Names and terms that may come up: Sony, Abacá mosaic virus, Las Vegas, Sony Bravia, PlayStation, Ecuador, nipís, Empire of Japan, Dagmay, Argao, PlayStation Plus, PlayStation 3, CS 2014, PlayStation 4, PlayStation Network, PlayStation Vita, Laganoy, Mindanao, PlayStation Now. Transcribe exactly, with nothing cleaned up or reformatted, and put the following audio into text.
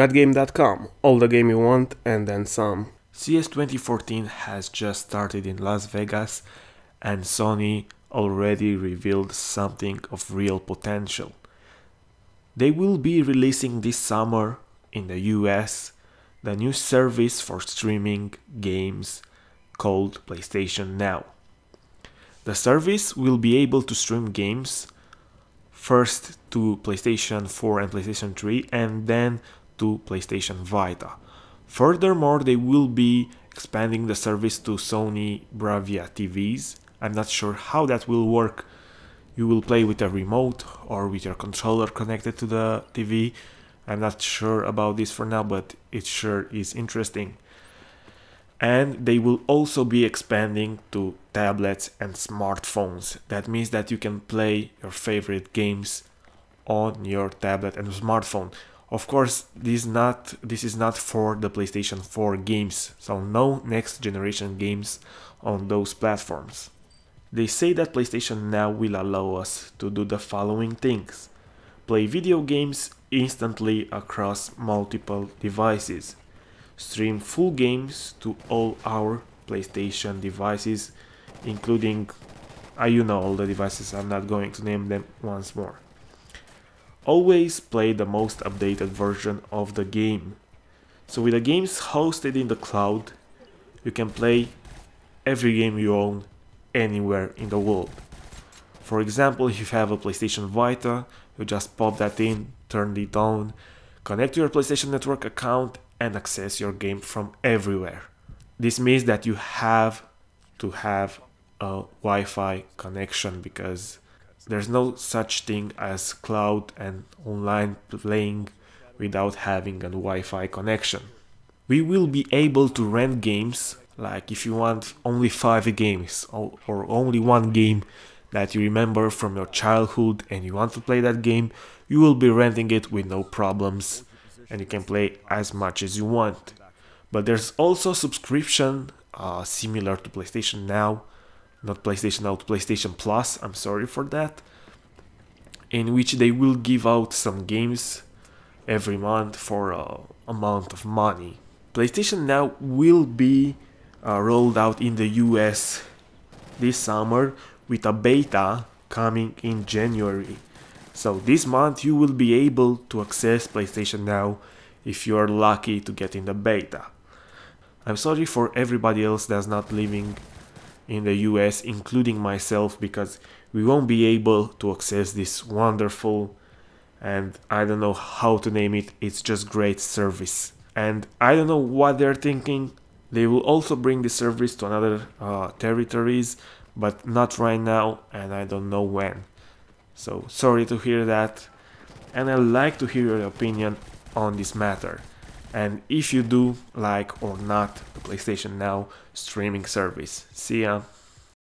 Godgame dot com, all the game you want and then some. C S twenty fourteen has just started in Las Vegas and Sony already revealed something of real potential. They will be releasing this summer in the U S the new service for streaming games called PlayStation Now. The service will be able to stream games first to PlayStation four and PlayStation three and then to PlayStation Vita. Furthermore, they will be expanding the service to Sony Bravia T Vs. I'm not sure how that will work. You will play with a remote or with your controller connected to the T V. I'm not sure about this for now, but it sure is interesting. And they will also be expanding to tablets and smartphones. That means that you can play your favorite games on your tablet and smartphone. Of course, this is not, this is not for the PlayStation four games, so no next generation games on those platforms. They say that PlayStation Now will allow us to do the following things: play video games instantly across multiple devices, stream full games to all our PlayStation devices, including, I, you know, all the devices, I'm not going to name them once more. Always play the most updated version of the game. So with the games hosted in the cloud, you can play every game you own anywhere in the world. For example, if you have a PlayStation Vita, you just pop that in, turn it on, connect to your PlayStation Network account and access your game from everywhere. This means that you have to have a Wi-Fi connection because there's no such thing as cloud and online playing without having a Wi-Fi connection. We will be able to rent games, like if you want only five games or, or only one game that you remember from your childhood and you want to play that game, you will be renting it with no problems and you can play as much as you want. But there's also subscription uh, similar to PlayStation Now, not PlayStation Now, PlayStation Plus, I'm sorry for that, in which they will give out some games every month for an amount of money. PlayStation Now will be uh, rolled out in the U S this summer with a beta coming in January. So this month you will be able to access PlayStation Now if you are lucky to get in the beta. I'm sorry for everybody else that's not living in the U S, including myself, because we won't be able to access this wonderful, and I don't know how to name it, it's just great service. And I don't know what they're thinking. They will also bring the service to another uh, territories, but not right now, and I don't know when. So sorry to hear that, and I'd like to hear your opinion on this matter. And if you do like or not the PlayStation Now streaming service. See ya!